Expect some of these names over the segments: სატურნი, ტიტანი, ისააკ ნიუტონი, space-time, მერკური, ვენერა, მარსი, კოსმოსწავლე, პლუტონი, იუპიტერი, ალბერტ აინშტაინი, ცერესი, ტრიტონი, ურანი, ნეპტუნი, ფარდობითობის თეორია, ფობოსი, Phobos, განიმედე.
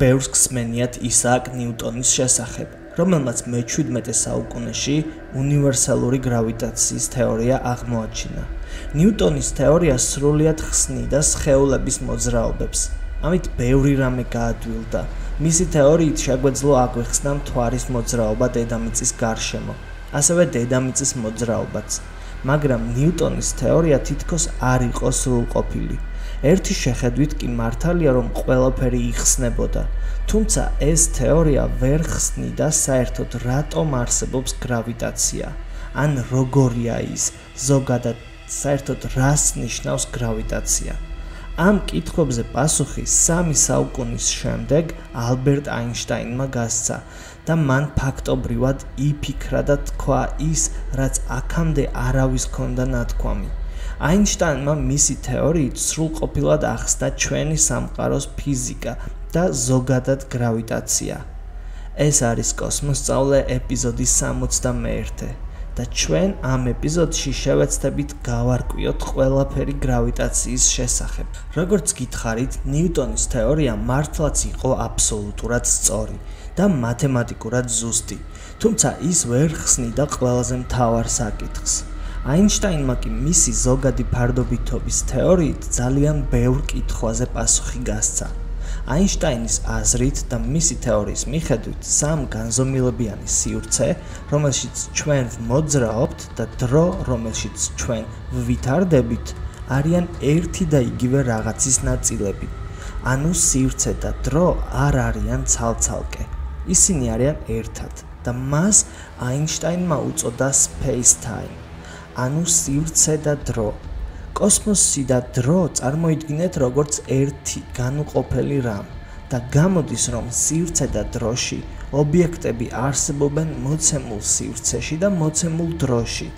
ბევრს ხსმენიათ ისააკ ნიუტონის შესახებ, რომელმაც მე-17 საუკუნეში უნივერსალური გრავიტაციის თეორია აღმოაჩინა. ნიუტონის თეორია სრულიად ხსნიდა სხეულების მოძრაობებს, ამით ბევრი რამე გაადვილდა. მისი თეორიით შეგვეძლო აგვეხსნა მთვარის მოძრაობა დედამიწის გარშემო, ასევე დედამიწის მოძრაობაც. მაგრამ ნიუტონის თეორია თითქოს არ იყო სრულყოფილი. ერთი შეხედვით კი მართალია, რომ ყველაფერი იხსნებოდა, თუმცა ეს თეორია ვერ ხსნიდა საერთოდ რატომ არსებობს გრავიტაცია, ან როგორია ის, ზოგადად საერთოდ რას ნიშნავს გრავიტაცია. ამ კითხვებზე პასუხი 3 საუკუნის შემდეგ ალბერტ აინშტაინმა გასცა და მან ფაქტობრივად იფიქრა და თქვა ის, რაც აქამდე არავის ჰქონდა ნათქვამი. აინშტაინმა მისი თეორიით სრულყოფილად ახსნა ჩვენი სამყაროს ფიზიკა და ზოგადად გრავიტაცია. ეს არის კოსმოსწავლე ეპიზოდის 61 და ჩვენ ამ ეპიზოდში შევეცდებით გავარკვიოთ ყველაფერი გრავიტაციის შესახებ. როგორც გითხარით, ნიუტონის თეორია მართლაც იყო აბსოლუტურად სწორი და მათემატიკურად ზუსტი, თუმცა ის ვერ ხსნიდა ყველაზე მთავარ საკითხს. აინშტაინმა კი მისი ზოგადი ფარდობითობის თეორიით ძალიან ბევრ კითხვაზე პასუხი გასცა. აინშტაინის აზრით და მისი თეორიის მიხედვით, სამ განზომილებიანი სივრცე, რომელშიც ჩვენ მოძრაობთ და დრო, რომელშიც ჩვენ ვითარდებით, არიან ერთი და იგივე რაღაცის ნაწილები. ანუ სივრცე და დრო არ არიან ცალ-ცალკე. ისინი არიან ერთად და მას აინშტაინმა უწოდა space-time. ანუ სივრცე და დრო. კოსმოსი და დრო წარმოიდგინეთ როგორც ერთი განუყოფელი რამ და გამოდის, რომ სივრცე და დროში ობიექტები არსებობენ მოცემულ სივრცეში და მოცემულ დროში.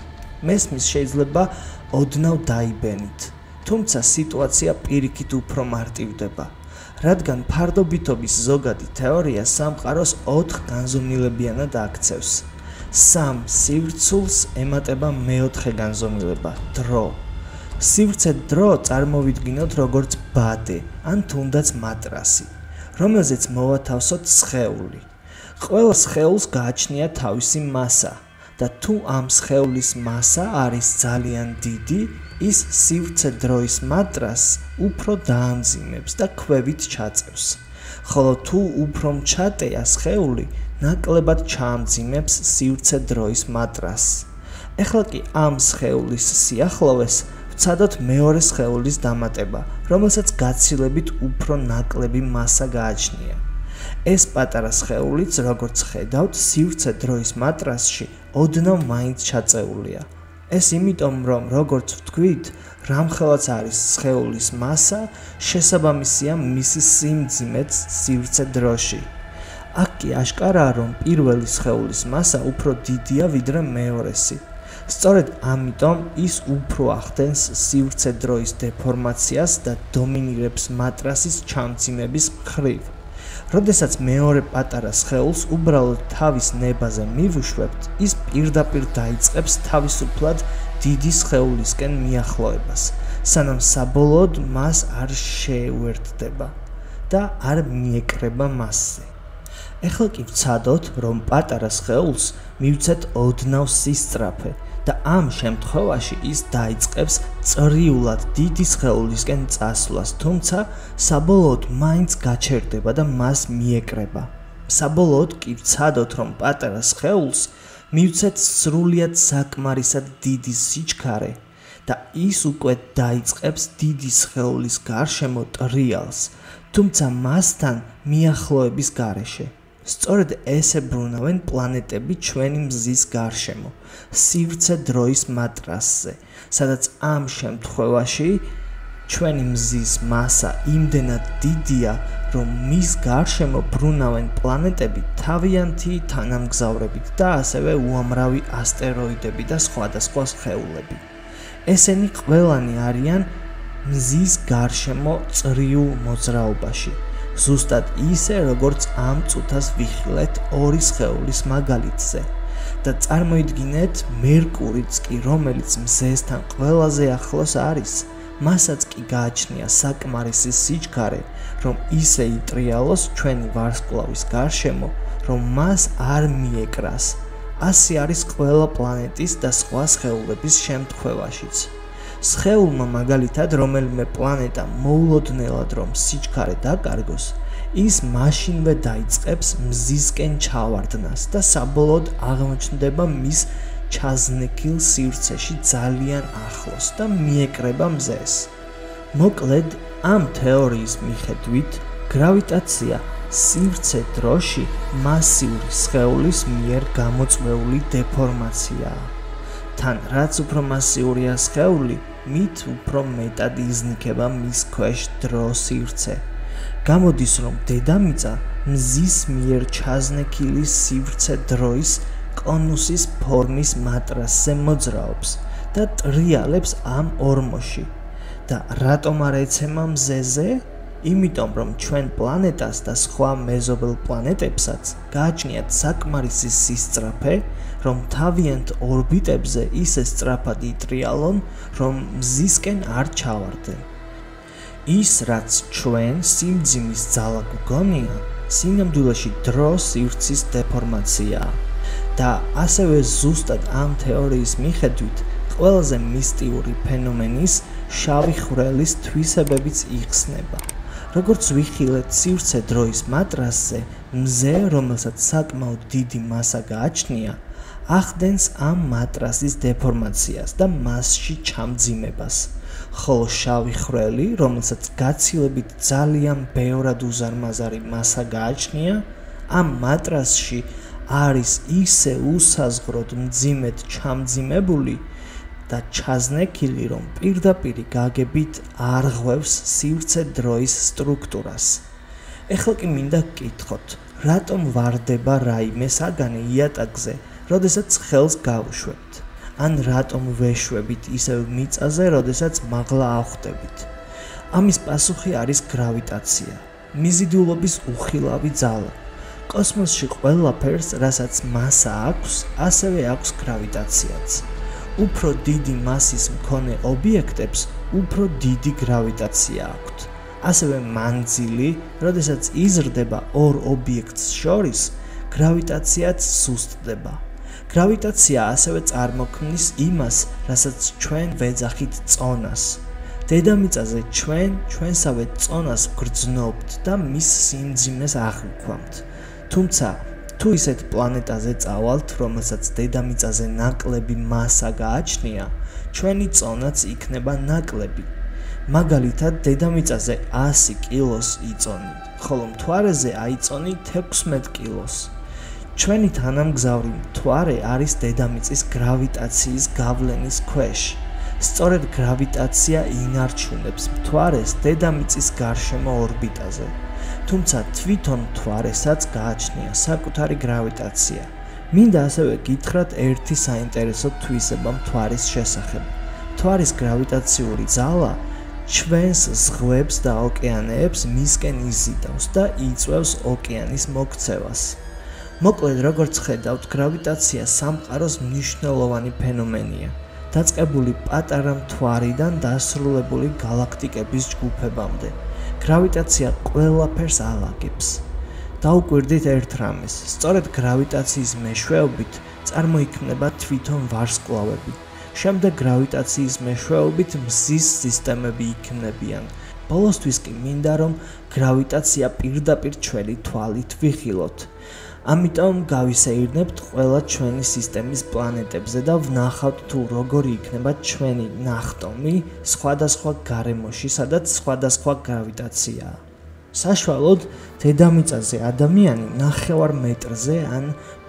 მესმის შეიძლება ოდნავ დაიბენით, თუმცა სიტუაცია პირიქით უფრო მარტივდება, რადგან ფარდობითობის ზოგადი თეორია სამყაროს 4 განზომილებიანად აქცევს. 3 სივრცულს ემატება მეოთხე განზომილება დრო. სივრცე დრო წარმოვიდგინოთ როგორც ბადე, ან თუნდაც მატრასი, რომელზეც მოვათავსოთ სხეული. ყველა სხეულს გააჩნია თავისი მასა და თუ ამ სხეულის მასა არის ძალიან დიდი, ის სივრცე დროის მატრასს უფრო დაამძიმებს და ქვევით ჩაწევს. ხოლო თუ უფრო მჩატეა სხეული, ნაკლებად ჩაამძიმებს სივრცე დროის მატრასს. ეხლა კი ამ სხეულის სიახლოვეს ვცადოთ მეორე სხეულის დამატება, რომელსაც გაცილებით უფრო ნაკლები მასა გააჩნია. ეს პატარა სხეულიც, როგორც ხედავთ, სივრცე დროის მატრასში ოდნავ მაინც ჩაწეულია. ეს იმიტომ, რომ როგორც ვთქვით, რამხელაც არის სხეულის მასა, შესაბამისია მისი სიმძიმეც სივრცე დროში. აქ კი აშკარაა, რომ პირველი სხეულის მასა უფრო დიდია ვიდრე მეორესი. სწორედ ამიტომ ის უფრო ახდენს სივრცე დროის დეფორმაციას და დომინირებს მატრასის ჩამწიმების მხრივ. როდესაც მეორე პატარა სხეულს უბრალოდ თავის ნებაზე მივუშვებთ, ის პირდაპირ დაიწყებს თავისუფლად დიდი სხეულისკენ მიახლოებას, სანამ საბოლოოდ მას არ შეუერთდება და არ მიეკრება მასზე. ეხლა კი ვცადოთ, რომ პატარა სხეულს მივცეთ ოდნავ სისწრაფე და ამ შემთხვევაში ის დაიწყებს წრიულად დიდი სხეულისკენ წასვლას, თუმცა საბოლოოდ მაინც გაჩერდება და მას მიეკრება. საბოლოოდ კი ვცადოთ, რომ პატარა სხეულს მივცეთ სრულიად საკმარისად დიდი სიჩქარე და ის უკვე დაიწყებს დიდი სხეულის გარშემო ტრიალს, თუმცა მასთან მიახლოების გარეშე. სწორედ ესე ბრუნავენ პლანეტები ჩვენი მზის გარშემო, სივრცე დროის მატრასზე, სადაც ამ შემთხვევაში ჩვენი მზის მასა იმდენად დიდია, რომ მის გარშემო ბრუნავენ პლანეტები თავიანთი თანამგზავრებით და ასევე უამრავი ასტეროიდები და სხვადასხვა სხეულები. ესენი ყველანი არიან მზის გარშემო წრიულ მოძრაობაში. ზუსტად ისე, როგორც ამ წუთას ვიხილეთ 2 სხეულის მაგალითზე და წარმოიდგინეთ მერკურიც კი, რომელიც მზესთან ყველაზე ახლოს არის, მასაც კი გააჩნია საკმარისი სიჩქარე, რომ ისე იტრიალოს ჩვენი ვარსკვლავის გარშემო, რომ მას არ მიეკრას. Ასე არის ყველა პლანეტის და სხვა სხეულების შემთხვევაშიც. Სხეულმა მაგალითად რომელიმე პლანეტა მოულოდნელად რომ სიჩქარე დაკარგოს, ის მაშინვე დაიწყებს მზისკენ ჩავარდნას და საბოლოოდ აღმოჩნდება მის ჩაზნექილ სივრცეში ძალიან ახლოს და მიეკრება მზეს. მოკლედ ამ თეორიის მიხედვით გრავიტაცია სივრცე დროში მასიური სხეულის მიერ გამოწვეული დეფორმაციაა. თან რაც უფრო მასიურია სხეული, მით უფრო მეტად იზნიქება მის ქვეშ დრო სივრცე. გამოდის რომ დედამიწა მზის მიერ ჩაზნექილი სივრცე დროის კონუსის ფორმის მატრასზე მოძრაობს და ტრიალებს ამ ორმოში. და რატომ არ ეცემა მზეზე? იმიტომ რომ ჩვენ პლანეტას და სხვა მეზობელ პლანეტებსაც გააჩნიათ საკმარისი სისწრაფე, რომ თავიანთ ორბიტებზე ისე სწრაფად იტრიალონ, რომ მზისკენ არ ჩავარდნენ. ის რაც ჩვენ სიმძიმის ძალა გვგონია, სინამდვილეში დროს სივრცის დეფორმაციაა. და ასევე ზუსტად ამ თეორიის მიხედვით ყველაზე მისტიური ფენომენის შავი ხვრელის თვისებებიც იხსნება. როგორც ვიხილეთ სივრცე დროის მატრასზე, მზე, რომელსაც საკმაოდ დიდი მასა გააჩნია, ახდენს ამ მატრასის დეფორმაციას და მასში ჩამძიმებას. ხოლო შავი ხვრელი, რომელსაც გაცილებით ძალიან ბევრად უზარმაზარი მასა გააჩნია, ამ მატრასში არის ისე უსაზღვროდ მძიმედ ჩამძიმებული და ჩაზნექილი, რომ პირდაპირი გაგებით არ ღვევს სივრცე დროის სტრუქტურას. ეხლა კი მინდა გკითხოთ, რატომ ვარდება რაიმე საგანი იატაკზე, როდესაც ხელს გავუშვებთ, ან რატომ ვეშვებით ისევ მიწაზე, როდესაც მაღლა ავხვდებით? ამის პასუხი არის გრავიტაცია, მიზიდულობის უხილავი ძალა. კოსმოსში ყველაფერს, რასაც მასა აქვს, ასევე აქვს გრავიტაციაც. უფრო დიდი მასის მქონე ობიექტებს უფრო დიდი გრავიტაცია აქვთ. ასევე მანძილი, როდესაც იზრდება ორ ობიექტს შორის, გრავიტაციაც სუსტდება. გრავიტაცია ასევე წარმოქმნის იმას, რასაც ჩვენ ვეძახით წონას. დედამიწაზე ჩვენ ჩვენსავე წონას გრძნობთ და მის სიმძიმეს აღვიქვამთ. თუმცა თუ ისეთ პლანეტაზე წავალთ, რომელსაც დედამიწაზე ნაკლები მასა გააჩნია, ჩვენი წონაც იქნება ნაკლები. მაგალითად, დედამიწაზე 100 კილოს იწონი, ხოლო მთვარეზე აიწონი 16 კილოს. ჩვენი თანამგზავრი მთვარე არის დედამიწის გრავიტაციის გავლენის ქვეშ. სწორედ გრავიტაცია ინარჩუნებს მთვარეს დედამიწის გარშემო ორბიტაზე. თუმცა თვითონ მთვარესაც გააჩნია საკუთარი გრავიტაცია. მინდა ასევე გითხრათ ერთი საინტერესო თვისება მთვარის შესახებ. მთვარის გრავიტაციული ძალა ჩვენს ზღვებს და ოკეანეებს მისკენ იზიდავს და იწვევს ოკეანის მოქცევას. მოკლედ, როგორც ხედავთ, გრავიტაცია სამყაროს მნიშვნელოვანი ფენომენია, დაწყებული პატარა მთვარიდან დასრულებული galaktikების ჯგუფებამდე. გრავიტაცია ყველაფერს ალაგებს. დაუკვირდით ერთ რამეს. სწორედ გრავიტაციის მეშვეობით წარმოიქმნება თვითონ ვარსკვლავები. შემდეგ გრავიტაციის მეშვეობით მზის სისტემები იქმნებიან. ბოლოსთვის კი მინდა რომ გრავიტაცია პირდაპირ ჩვენი თვალით ვიხილოთ. ამიტომ გავისეირნებთ ყველა ჩვენი სისტემის პლანეტებზე და ვნახავთ თუ როგორი იქნება ჩვენი ნახტომი სხვადასხვა გარემოში, სადაც სხვადასხვა გრავიტაციაა. საშუალოდ, დედამიწაზე ადამიანი 9 მეტრზე ან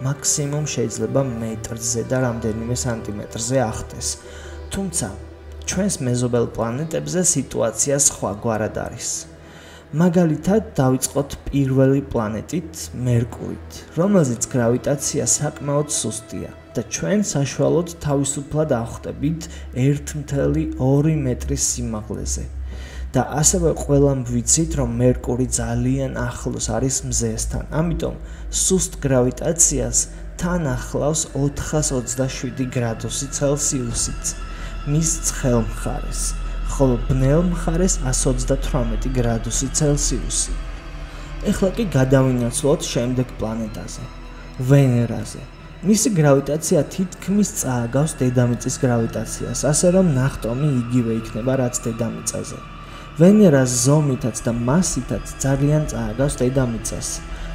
მაქსიმუმ შეიძლება მეტრზე და რამდენიმე სანტიმეტრზე ახტეს. თუმცა, ჩვენს მეზობელ პლანეტებზე სიტუაცია სხვაგვარად არის. მაგალითად, დავიწყოთ პირველი პლანეტით, მერკურით, რომელზეც გრავიტაცია საკმაოდ სუსტია და ჩვენ საშუალოდ თავისუფლად ავხვდებით 1.2 მეტრის სიმაღლეზე. და ასევე ყველამ ვიცით, რომ მერკური ძალიან ახლოს არის მზესთან, ამიტომ სუსტ გრავიტაციას თან ახლავს 427 გრადუსი ცელსიუსიც, მის ცხელ მხარეს. ხოლო ბნელ მხარეს 138 გრადუსი ცელსიუსი. ეხლა კი გადავინაცვლოთ შემდეგ პლანეტაზე, ვენერაზე. მისი გრავიტაცია თითქმის წააგავს დედამიწის გრავიტაციას, ასე რომ ნახტომი იგივე იქნება რაც დედამიწაზე. ვენერა ზომითაც და მასითაც ძალიან წააგავს დედამიწას,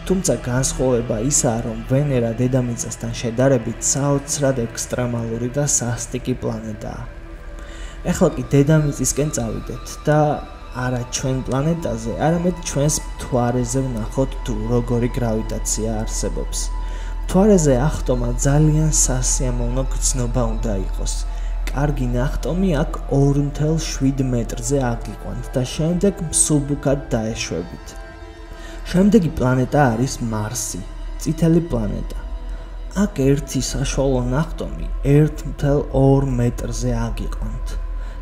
თუმცა განსხვავება ისაა, რომ ვენერა დედამიწასთან შედარებით საოცრად ექსტრემალური და სასტიკი პლანეტაა. ეხლა კი დედამიწისკენ წავიდეთ და არა ჩვენ პლანეტაზე, არამედ ჩვენს მთვარეზე ვნახოთ თუ როგორი გრავიტაცია არსებობს. თვარეზე ახტომა ძალიან სასიამოვნო გრძნობა უნდა იყოს. კარგი ნახტომი აქ 2.7 მეტრზე აგიყვანთ და შემდეგ მსუბუქად დაეშვებით. შემდეგი პლანეტა არის მარსი, წითელი პლანეტა. აქ ერთი საშუალო ნახტომი 1.2 მეტრზე აგიყვანთ.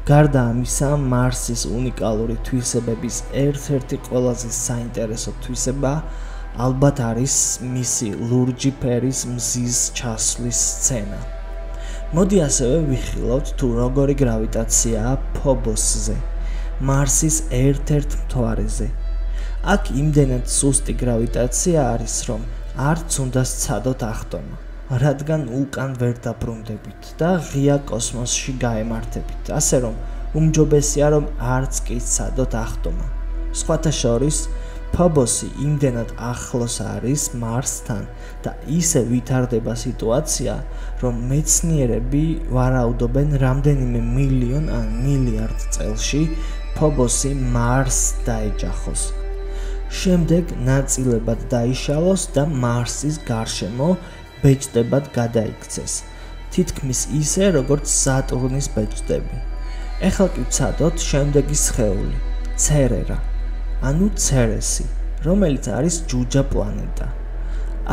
გარდა ამისა, მარსის უნიკალური თვისებების ერთ-ერთი ყველაზე საინტერესო თვისება ალბათ არის მისი ლურჯი ფერის მზის ჩასვლის სცენა. მოდი ასევე ვიხილავთ თუ როგორი გრავიტაციაა ფობოსზე, მარსის ერთ-ერთ მთვარეზე. აქ იმდენად სუსტი გრავიტაცია არის, რომ არც უნდა სცადოთ ახტომა, რადგან უკან ვერ დაბრუნდებით და ღია კოსმოსში გაემართებით, ასე რომ უმჯობესია, რომ არც კი სცადოთ ახტომა. სხვათა შორის ფობოსი იმდენად ახლოს არის მარსთან და ისე ვითარდება სიტუაცია, რომ მეცნიერები ვარაუდობენ რამდენიმე მილიონ ან მილიარდ წელში ფობოსი მარსს დაეჯახოს. შემდეგ ნაწილებად დაიშალოს და მარსის გარშემო ბეჭდებად გადაიქცეს, თითქმის ისე, როგორც სატურნის ბეჭდები. ეხლა კი ვცადოთ შემდეგი სხეული, ცერერა. ანუ ცერესი, რომელიც არის ჯუჯა პლანეტა.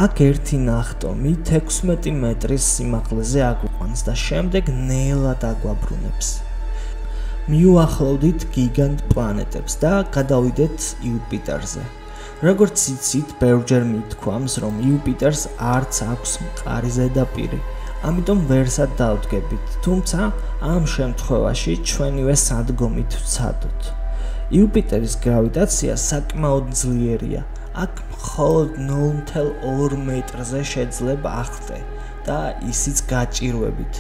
აქ ერთი ნახტომი 16 მეტრის სიმაღლეზე აგვიყვანს და შემდეგ ნეელად აგვაბრუნებს. მიუახლოვდით გიგანტ პლანეტებს და გადავიდეთ იუპიტერზე. როგორც იცით, ბევრჯერ მითქვამს, რომ იუპიტერს არც აქვს მყარი ზედაპირი, ამიტომ ვერსად დავდგებით, თუმცა ამ შემთხვევაში ჩვენივე სადგომით ვცადოთ. იუპიტერის გრავიტაცია საკმაოდ ძლიერია. აქ მხოლოდ 0.2 მეტრზე შეძლებ ახტე და ისიც გაჭირვებით.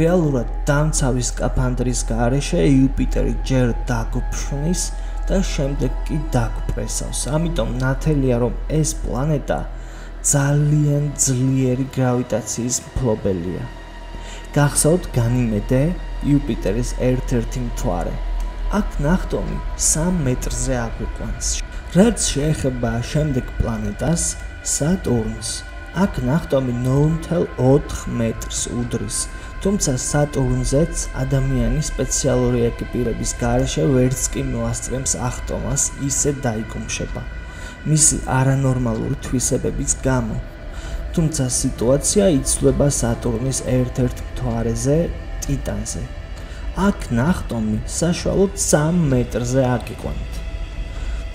რეალურად დამცავი სკაფანდრის გარეშე იუპიტერი ჯერ დაგფრთნის და შემდეგ კი დაგპრესავს. ამიტომ ნათელია, რომ ეს პლანეტა ძალიან ძლიერი გრავიტაციის მფლობელია. გახსოვთ განიმედე, იუპიტერის ერთ-ერთი მთვარე. აქ ნახტომი 3 მეტრზე აგვიყვანს. რაც შეეხება შემდეგ პლანეტას, სატურნს, აქ ნახტომი 0.4 მეტრს უდრის, თუმცა სატურნზეც ადამიანი სპეციალური ეკიპირების გარეშე ვერც კი მოასწრებს ახტომას, ისე დაიკუმშება მისი არანორმალური თვისებების გამო. თუმცა სიტუაცია იცვლება სატურნის ერთ-ერთ მთვარეზე, ტიტანზე. აქ ნახტომი საშუალოდ 3 მეტრზე აგიყვანთ.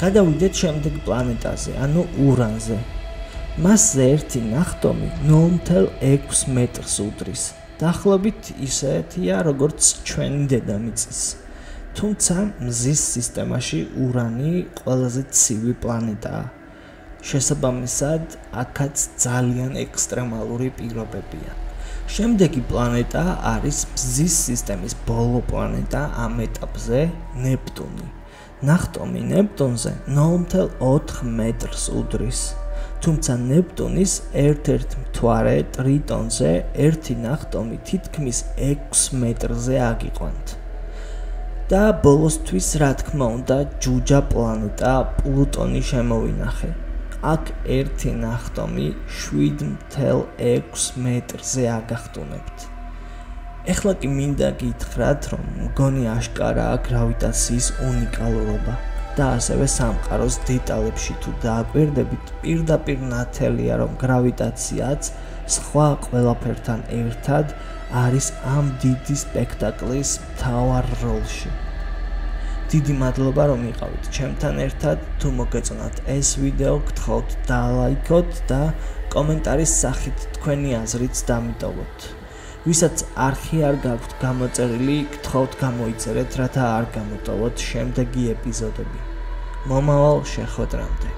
გადავიდეთ შემდეგ პლანეტაზე, ანუ ურანზე. მასზე ერთი ნახტომი 0.6 მეტრს უდრის. დაახლოებით ისეთია, როგორც ჩვენი დედამიწის. თუმცა მზის სისტემაში ურანი ყველაზე ცივი პლანეტაა. შესაბამისად, აქაც ძალიან ექსტრემალური პირობებია. შემდეგი პლანეტა არის მზის სისტემის ბოლო პლანეტა ამ ეტაპზე, ნეპტუნი. ნახტომი ნეპტუნზე 0.4 მეტრს უდრის, თუმცა ნეპტუნის ერთ-ერთ მთვარე ტრიტონზე ერთი ნახტომი თითქმის 6 მეტრზე აგიყვანთ. და ბოლოსთვის, რა თქმა უნდა, ჯუჯა პლანეტა პლუტონი შემოვინახე. აქ ერთი ნახტომი 7.6 მეტრზე აგახტუნებთ. ეხლა კი მინდა გითხრათ, რომ მგონი აშკარაა გრავიტაციის უნიკალურობა და ასევე სამყაროს დეტალებში თუ დააკვირდებით, პირდაპირ ნათელია, რომ გრავიტაციაც სხვა ყველაფერთან ერთად არის ამ დიდი სპექტაკლის მთავარ როლში. დიდი მადლობა, რომ იყავით ჩემთან ერთად. თუ მოგეწონათ ეს ვიდეო, გთხოვთ დალაიქოთ და კომენტარის სახით თქვენი აზრიც დამიტოვოთ. visadz arxi ar gabt gamotzerili gtqavt gamoitzeret rata ar gamotavot შემდეგი ეპიზოდები მომავალ შეხვედრამდე